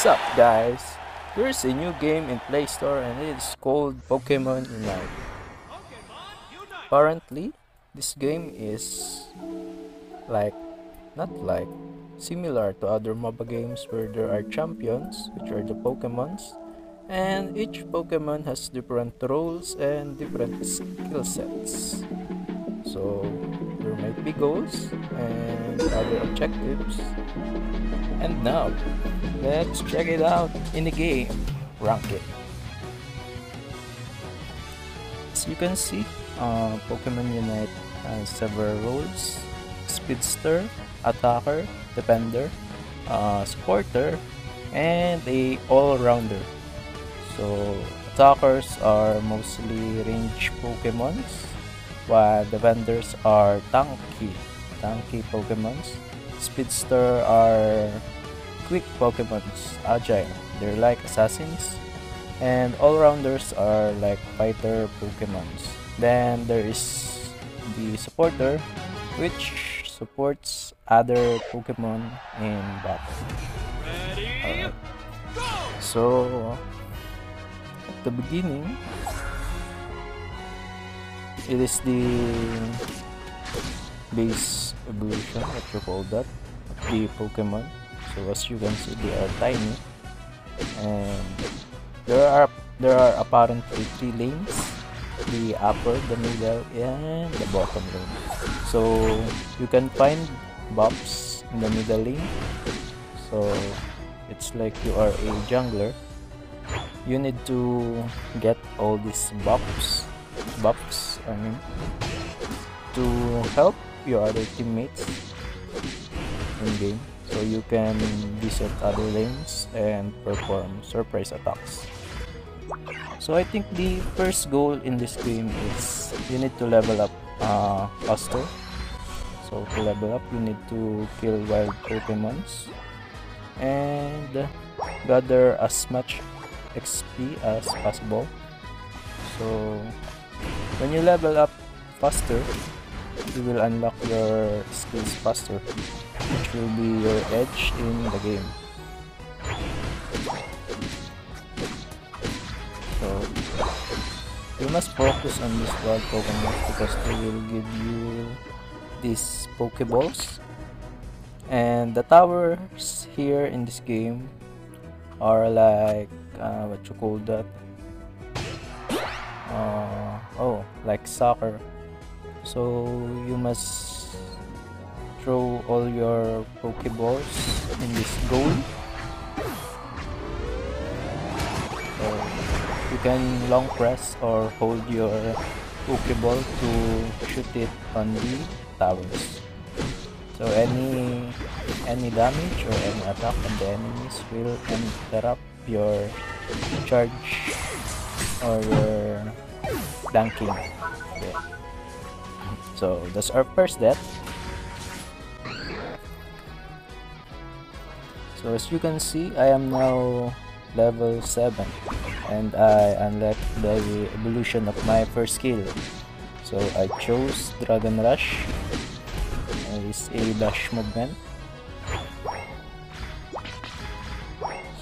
What's up, guys? Here's a new game in Play Store and it is called Pokemon Unite. Apparently, this game is similar to other MOBA games where there are champions, which are the Pokemons, and each Pokemon has different roles and different skill sets. So there might be goals and other objectives. And now, let's check it out in the game, Rank It. As you can see, Pokemon Unite has several roles: Speedster, Attacker, Defender, Supporter, and a all-rounder. So, Attackers are mostly range Pokemons, while Defenders are tanky Pokemons. Speedster are quick Pokemons, agile, they're like assassins, and all-rounders are like fighter Pokemons. Then there is the Supporter, which supports other Pokemon in battle. Ready, go! So at the beginning, it is the base evolution, what you call that, the Pokemon. So as you can see, they are tiny, and there are apparently three lanes: the upper, the middle, and the bottom lane. So you can find buffs in the middle lane. So it's like you are a jungler. You need to get all these buffs to help your other teammates in game, so you can visit other lanes and perform surprise attacks. So I think the first goal in this game is you need to level up faster. So to level up, you need to kill wild Pokemons and gather as much XP as possible. So when you level up faster, you will unlock your skills faster, which will be your edge in the game. So you must focus on these wild Pokemon because they will give you these Pokeballs, and the towers here in this game are like like soccer. So you must throw all your Pokeballs in this goal. So you can long press or hold your Pokeball to shoot it on the towers. So any damage or any attack on the enemies will interrupt your charge or your dunking. Yeah. So that's our first death. So as you can see, I am now level 7 and I unlocked the evolution of my first skill. So I chose Dragon Rush. It is a dash movement.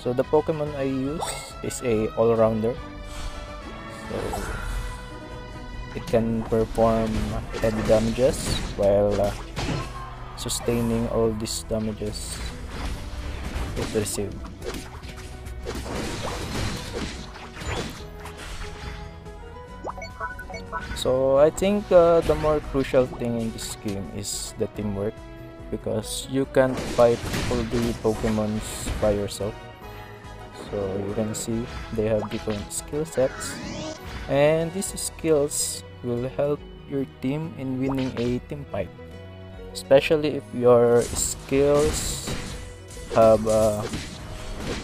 So the Pokemon I use is a all-rounder. So it can perform heavy damages while sustaining all these damages it received. So I think the more crucial thing in this game is the teamwork, because you can't fight all the Pokemons by yourself. So you can see they have different skill sets, and these skills will help your team in winning a team fight, especially if your skills have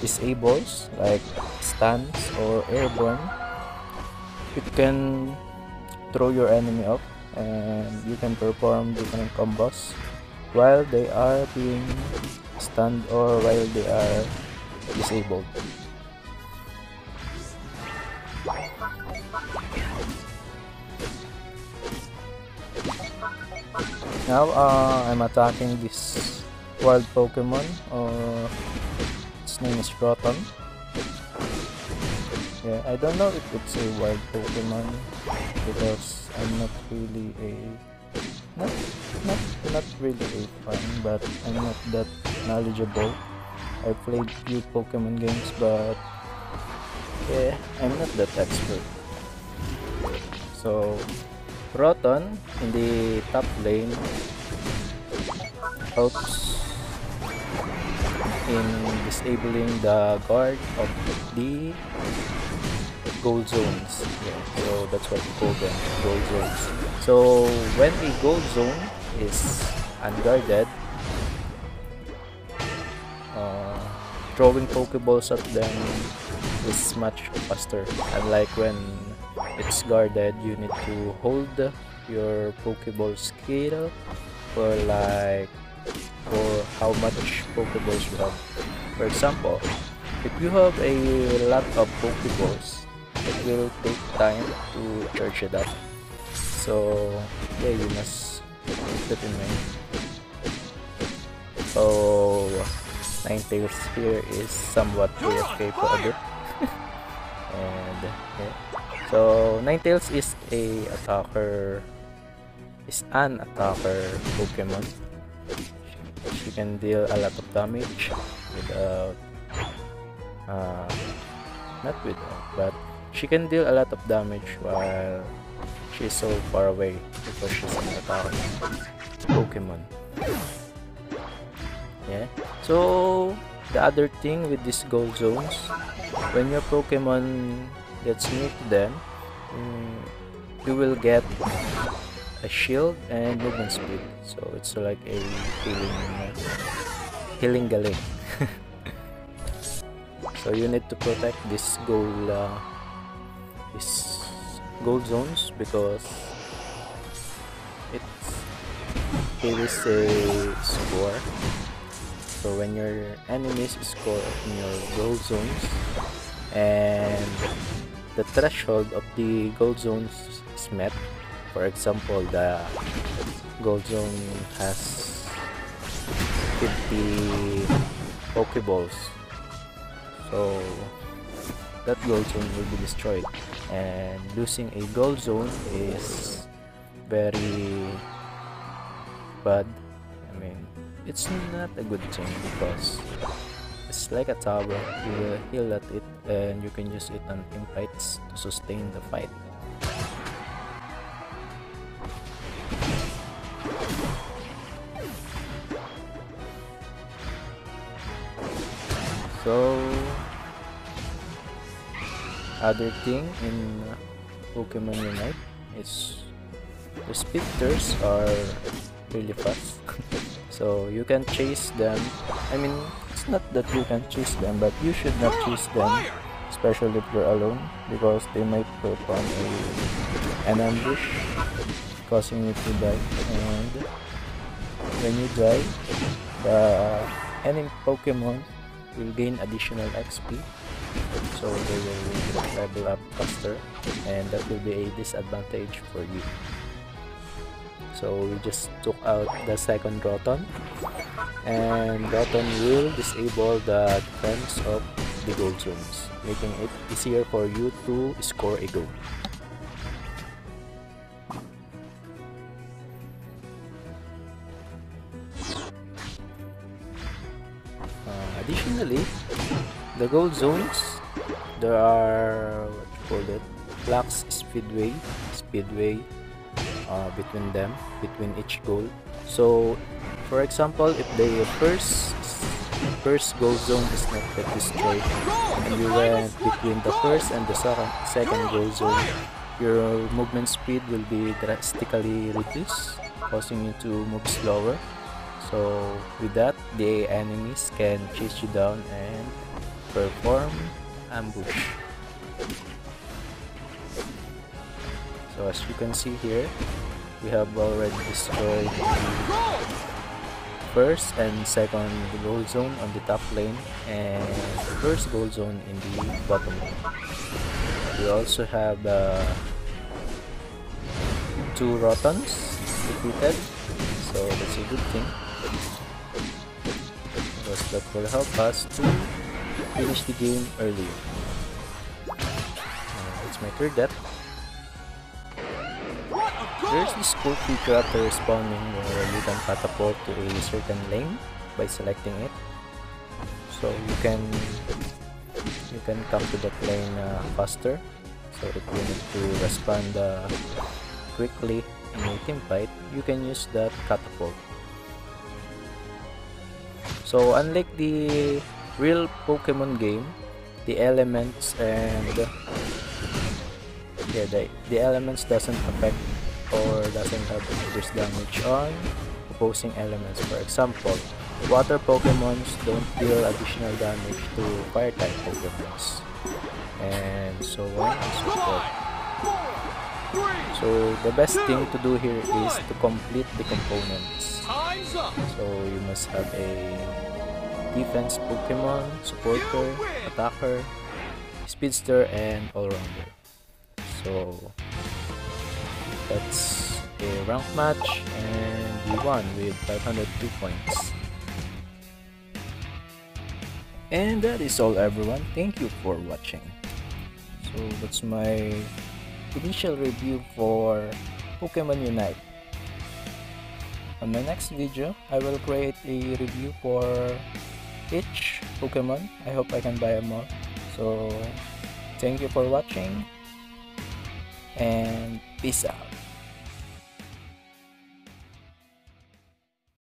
disables like stuns or airborne. It can throw your enemy up and you can perform different combos while they are being stunned or while they are disabled. Now I'm attacking this wild Pokemon, or it's name is Rotom. Yeah, I don't know if it's a wild Pokemon because I'm not really a not really a fan, but I'm not that knowledgeable. I played few Pokemon games, but yeah, I'm not that expert. So Rotom in the top lane helps in disabling the guard of the gold zones. Yeah, so that's what we call them, gold zones. So when a gold zone is unguarded, throwing Pokeballs at them is much faster, unlike when it's guarded. You need to hold your Pokeball scale for like for how much Pokeballs you have. For example, if you have a lot of Pokeballs, it will take time to charge it up. So yeah, you must keep it in mind. So Ninetales here is somewhat AFK for a bit. And yeah. So Ninetales is an attacker Pokemon. She can deal a lot of damage without but she can deal a lot of damage while she's so far away because she's an attacker Pokemon. Yeah. So the other thing with these gold zones, when your Pokemon gets near to them, you will get a shield and movement speed. So it's like a healing galing. So you need to protect these gold zones because it is a score. So when your enemies score in your gold zones and the threshold of the gold zones is met, for example, the gold zone has 50 Pokeballs, so that gold zone will be destroyed, and losing a gold zone is very bad. I mean, it's not a good thing because it's like a tower. You will heal at it and you can use it on team fights to sustain the fight. So other thing in Pokemon Unite is the speedsters are really fast. So you can chase them. I mean, it's not that you can chase them, but you should not chase them, especially if you're alone, because they might perform an ambush, causing you to die. And when you die, the enemy Pokemon will gain additional XP, so they will level up faster, and that will be a disadvantage for you. So we just took out the second Droton, and Droton will disable the defense of the gold zones, making it easier for you to score a goal. Additionally, the gold zones, there are what you call it, Flux speedway between them, between each goal. So for example, if the first gold zone is not yet destroyed and you went between the first and the second gold zone, your movement speed will be drastically reduced, causing you to move slower. So with that, the enemies can chase you down and perform ambush. So as you can see here, we have already destroyed the first and second gold zone on the top lane and first gold zone in the bottom lane. We also have 2 Rotons defeated, so that's a good thing. That will help us to finish the game earlier. It's my third death. There's this cool feature after spawning where you can catapult to a certain lane by selecting it. So you can come to that lane faster. So if you need to respond quickly in a team fight, you can use that catapult. So unlike the real Pokemon game, the elements and the elements doesn't affect or doesn't have reduce damage on opposing elements. For example, water Pokemons don't deal additional damage to fire type Pokemons, and so on and so forth. So the best thing to do here is to complete the components. So you must have a defense Pokemon, supporter, attacker, speedster, and all-rounder. So that's a rank match, and we won with 502 points. And that is all, everyone. Thank you for watching. So that's my initial review for Pokemon Unite. On my next video, I will create a review for each Pokemon. I hope I can buy them all. So thank you for watching, and peace out.